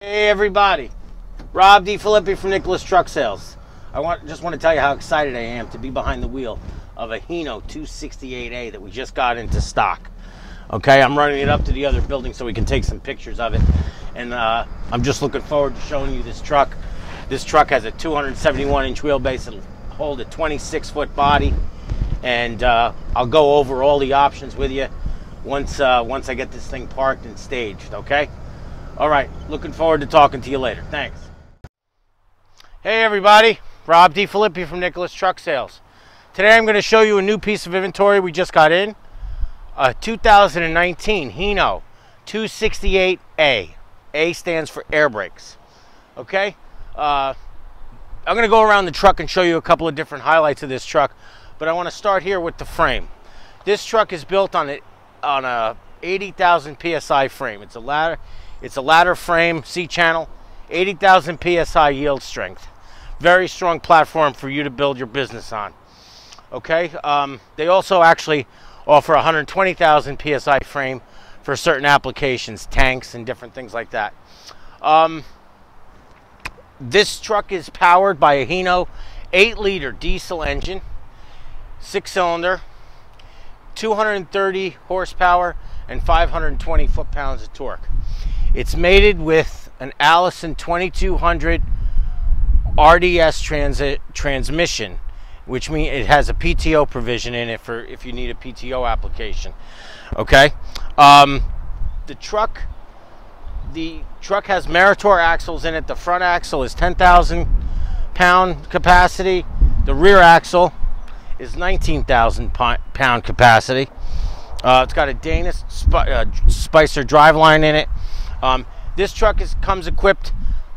Hey everybody, Rob DeFilippi from Nicholas Truck Sales. I just want to tell you how excited I am to be behind the wheel of a Hino 268A that we just got into stock. Okay, I'm running it up to the other building so we can take some pictures of it. And I'm just looking forward to showing you this truck. This truck has a 271-inch wheelbase and hold a 26-foot body. And I'll go over all the options with you once I get this thing parked and staged, okay? All right, looking forward to talking to you later. Thanks. Hey everybody, Rob DeFilippi from Nicholas Truck Sales. Today I'm going to show you a new piece of inventory we just got in, a 2019 Hino 268A. A stands for air brakes. Okay, I'm going to go around the truck and show you a couple of different highlights of this truck, but I want to start here with the frame. This truck is built on a 80,000 PSI frame. It's a ladder frame, C-channel, 80,000 PSI yield strength. Very strong platform for you to build your business on. Okay, they also actually offer 120,000 PSI frame for certain applications, tanks and different things like that. This truck is powered by a Hino 8-liter diesel engine, 6-cylinder, 230 horsepower and 520 foot-pounds of torque. It's mated with an Allison 2200 RDS transmission, which means it has a PTO provision in it for if you need a PTO application. Okay, the truck has Meritor axles in it. The front axle is 10,000 pound capacity. The rear axle is 19,000 pound capacity. It's got a Dana Spicer driveline in it. This truck comes equipped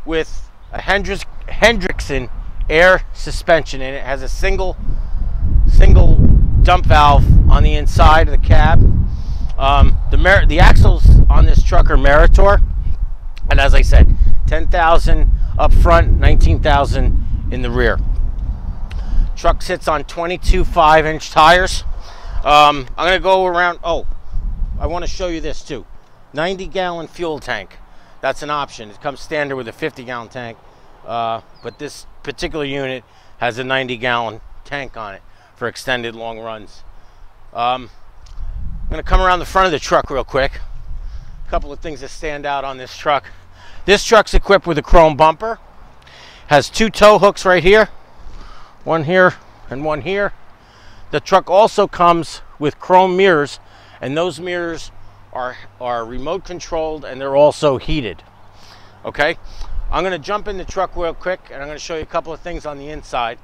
with a Hendrickson air suspension in it. It has a single dump valve on the inside of the cab. The axles on this truck are Meritor, and as I said, 10,000 up front, 19,000 in the rear. Truck sits on 22 5-inch tires. I'm going to go around. Oh, I want to show you this too. 90-gallon fuel tank. That's an option. It comes standard with a 50-gallon tank, but this particular unit has a 90-gallon tank on it for extended long runs. I'm going to come around the front of the truck real quick. A couple of things that stand out on this truck. This truck's equipped with a chrome bumper. Has two tow hooks right here. One here and one here. The truck also comes with chrome mirrors, and those mirrors are remote controlled, and they're also heated. Okay, I'm going to jump in the truck real quick and I'm going to show you a couple of things on the inside,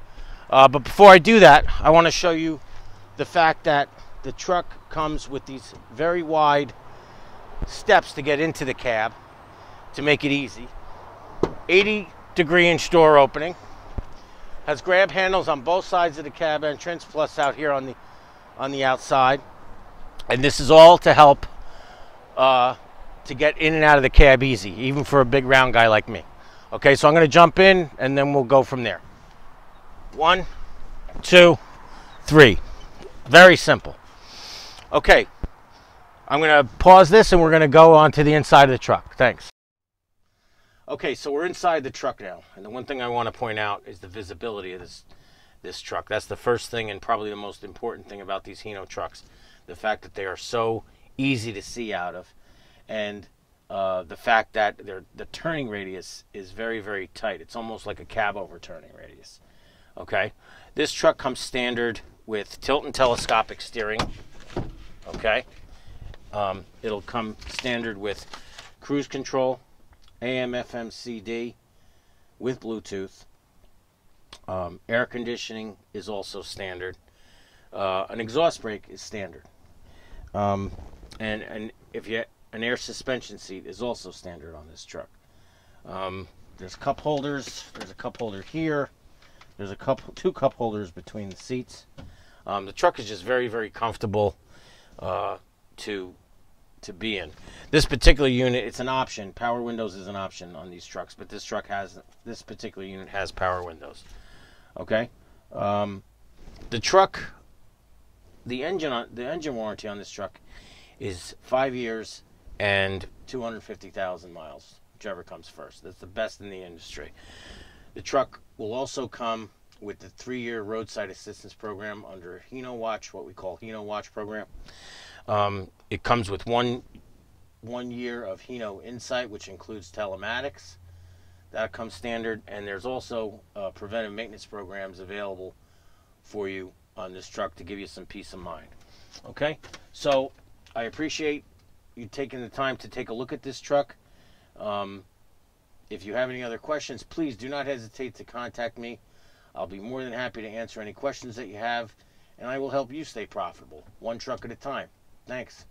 but before I do that, I want to show you the fact that the truck comes with these very wide steps to get into the cab to make it easy. 80-degree-inch door opening, has grab handles on both sides of the cab entrance, plus out here on the outside, and this is all to help to get in and out of the cab easy, even for a big round guy like me. Okay, so I'm going to jump in and then we'll go from there. 1, 2, 3. Very simple. Okay, I'm going to pause this and we're going to go on to the inside of the truck. Thanks. Okay, so we're inside the truck now, and the one thing I want to point out is the visibility of this truck. That's the first thing and probably the most important thing about these Hino trucks, the fact that they are so easy to see out of, and the fact that the turning radius is very, very tight. It's almost like a cab overturning radius. Okay, this truck comes standard with tilt and telescopic steering. Okay, it'll come standard with cruise control, AM, FM, CD with Bluetooth. Air conditioning is also standard. An exhaust brake is standard. And an air suspension seat is also standard on this truck. There's cup holders. There's a cup holder here. There's two cup holders between the seats. The truck is just very, very comfortable to be in. This particular unit, it's an option. Power windows is an option on these trucks, but this particular unit has power windows. Okay, the engine warranty on this truck is 5 years and 250,000 miles. whichever comes first. That's the best in the industry. The truck will also come with the 3-year roadside assistance program under Hino Watch, what we call Hino Watch program. It comes with one year of Hino Insight, which includes telematics. That comes standard, and there's also preventive maintenance programs available for you on this truck to give you some peace of mind. Okay, so I appreciate you taking the time to take a look at this truck. If you have any other questions, please do not hesitate to contact me. I'll be more than happy to answer any questions that you have, and I will help you stay profitable, one truck at a time. Thanks.